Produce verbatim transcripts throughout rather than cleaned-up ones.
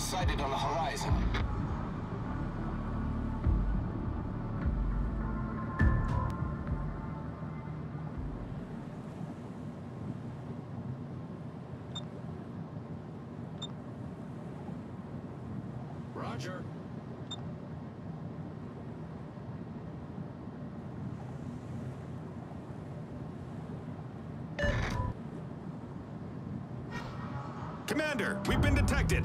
sighted on the horizon. Roger. Commander, we've been detected.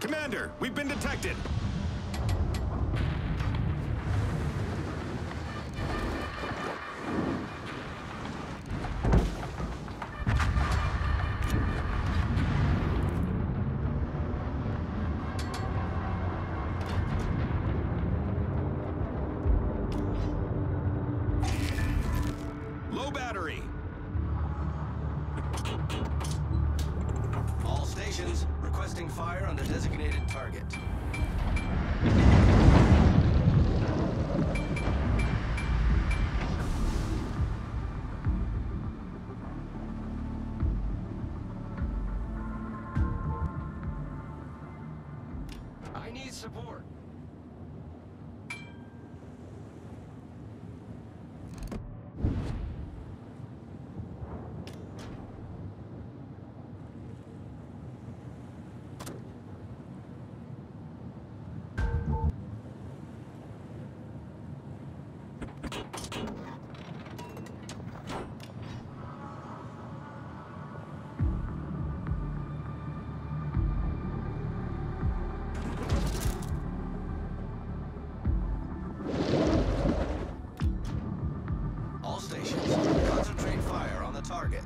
Commander, we've been detected. Low battery. All stations requesting fire on the designated target. I need support. Target.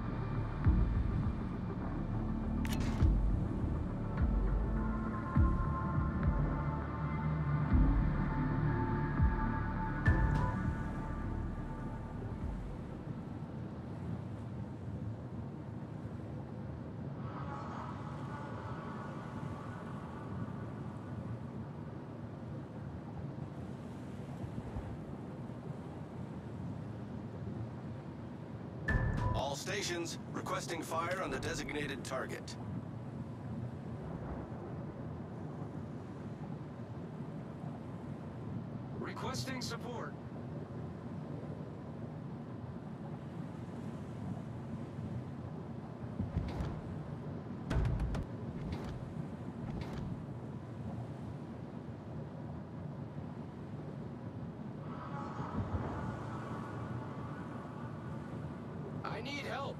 All stations requesting fire on the designated target. Requesting support. Need help.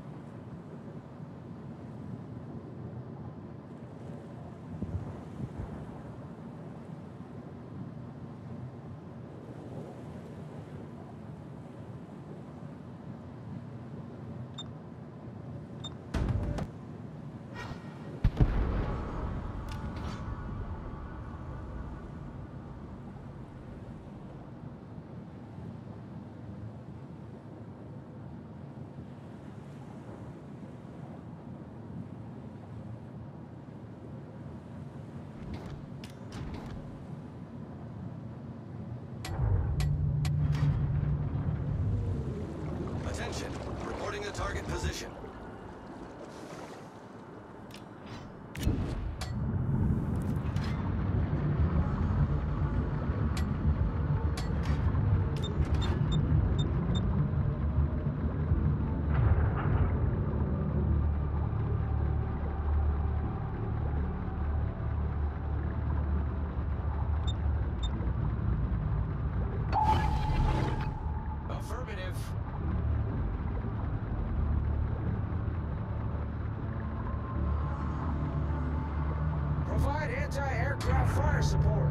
anti-aircraft fire support.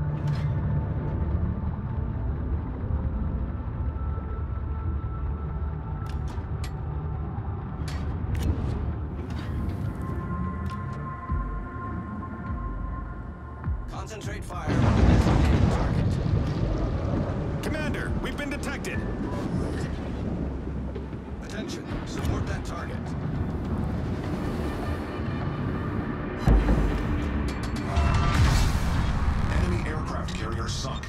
Concentrate fire on the designated target. Commander, we've been detected. Attention, support that target. Enemy aircraft carrier sunk.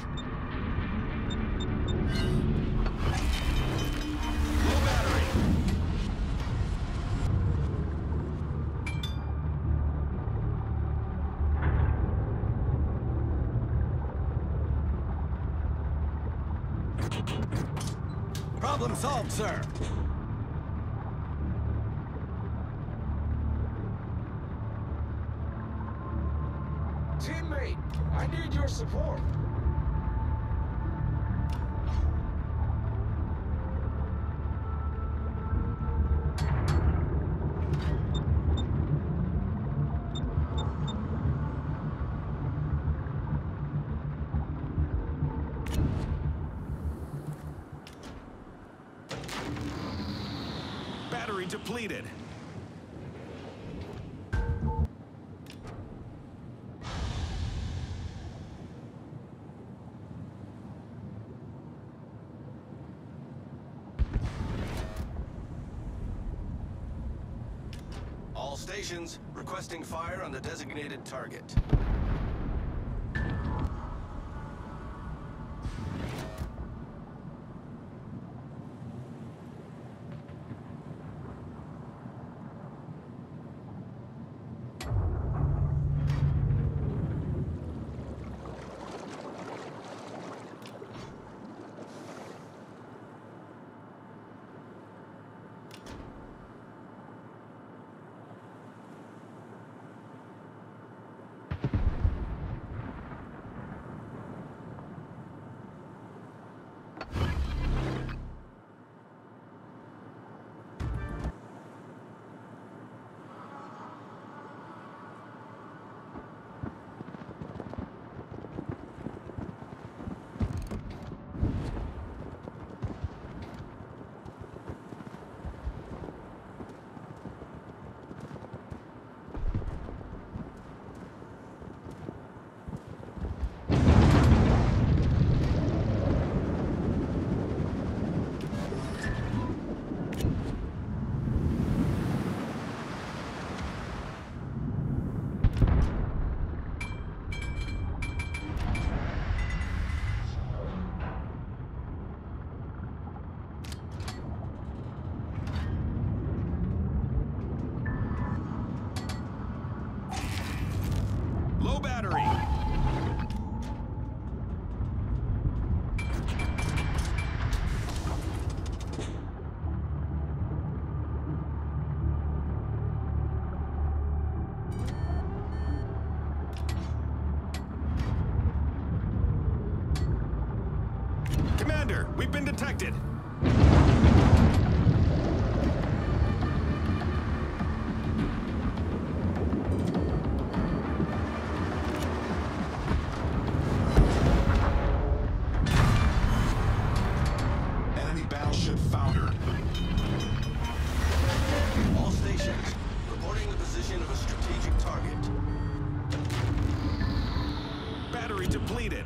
Problem solved, sir. Teammate, I need your support. Battery depleted. All stations requesting fire on the designated target. We've been detected. Enemy battleship foundered. All stations, reporting the position of a strategic target. Battery depleted.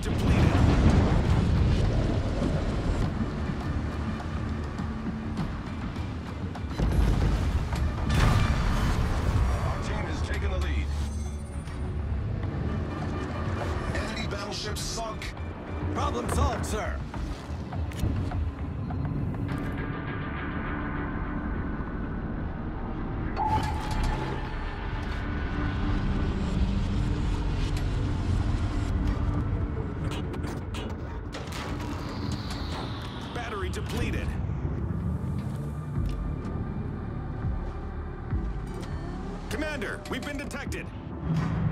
depleted. Sunk. Problem solved, sir. Battery depleted. Commander, we've been detected.